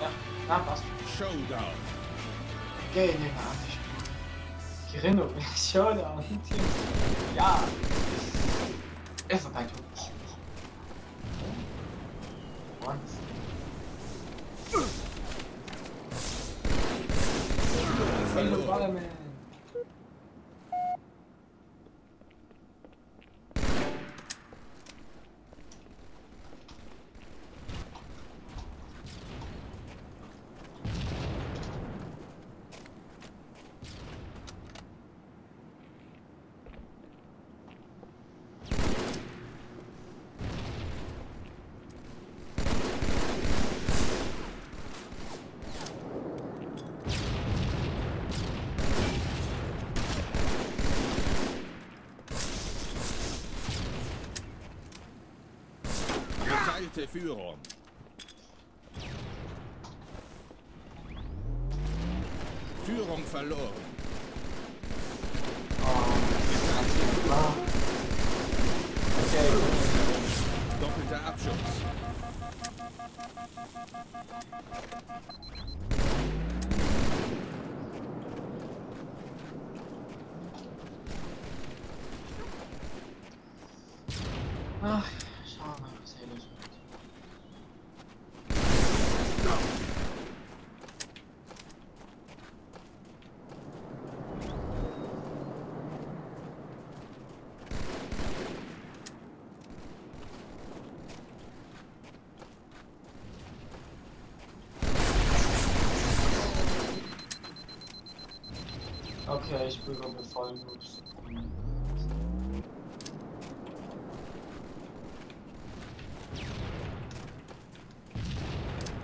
Ja, na passt. Showdown. Geh in den Arsch. Gerinnung. Showdown. Ja. Erstmal Once. Hello. Führung. Führung verloren. Oh, okay. Doppelter Abschuss. Ach. Okay, ich bin mit vollen Loops.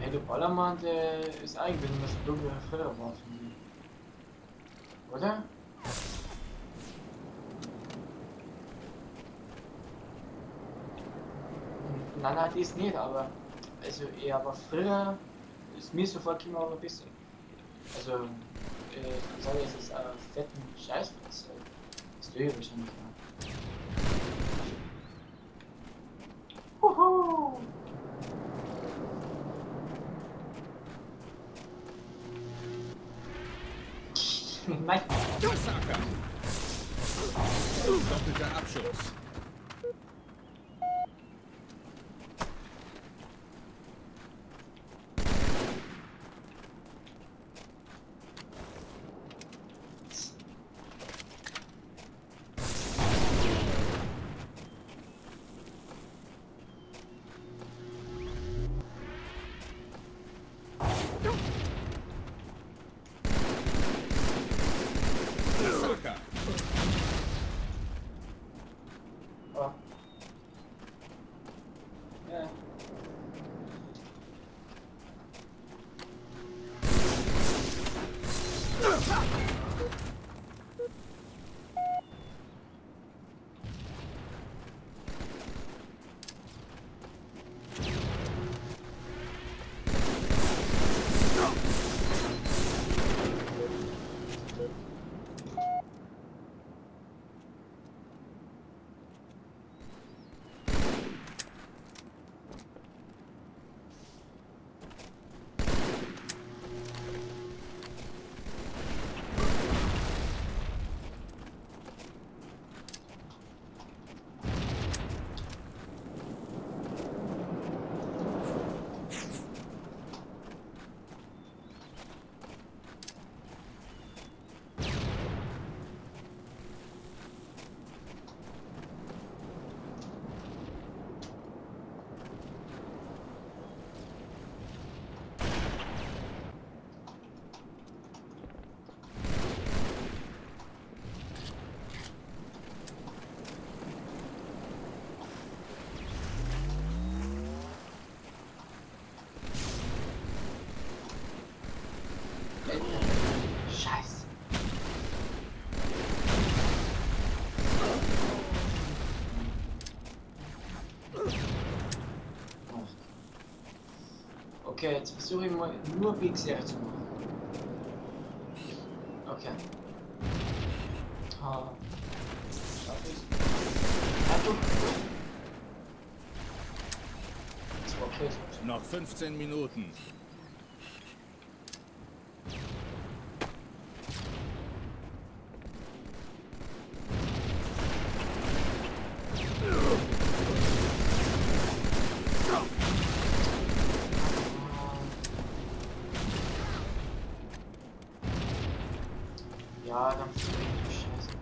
Hey, der Ballermann, der ist eigentlich das dumme Förderwort von mir. Oder? Nein, nein, die ist nicht, aber. Also, eher, aber früher ist mir sofort immer ein bisschen. Also. Ich sage, es ist aber fetten Scheiß, das tue ich wahrscheinlich mal. Huhu! Nein! Doppelter Abschuss! Scheiße. Okay, jetzt versuche ich mal nur BXR zu machen. Okay. Ha. Schaff ich. Noch 15 Minuten. Ja, dann ist richtig scheiße.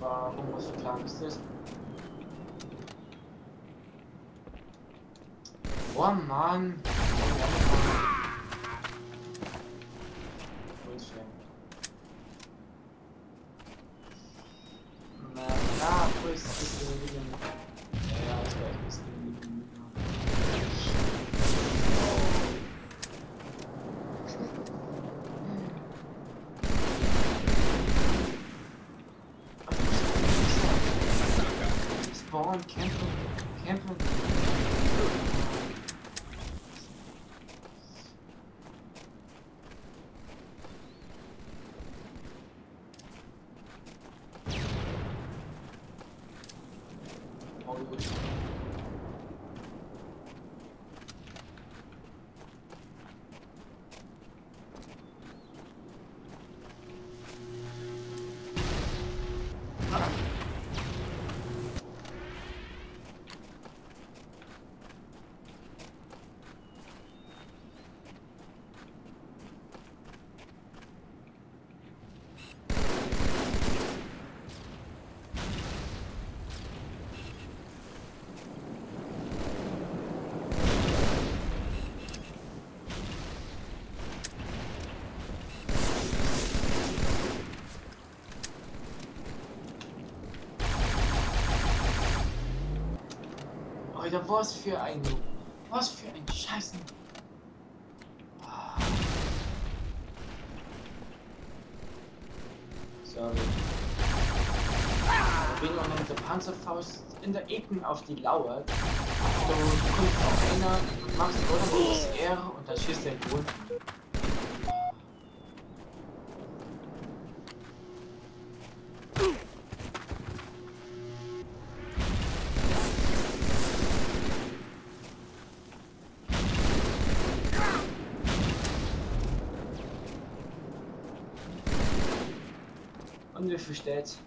Warum musst du klar bist? Oh Mann! Kämpfen. Oh, gut. Alter, was für ein Scheißen. Ah. Sorry. Wenn man mit der Panzerfaust in der Ecken auf die Lauer, dann kommt auf einer, machst du oder das R und dann schießt er den Boden. Verstellt.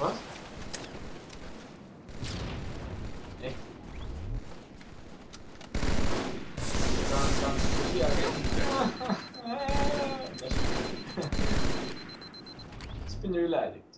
Was? Echt? Ich bin beleidigt.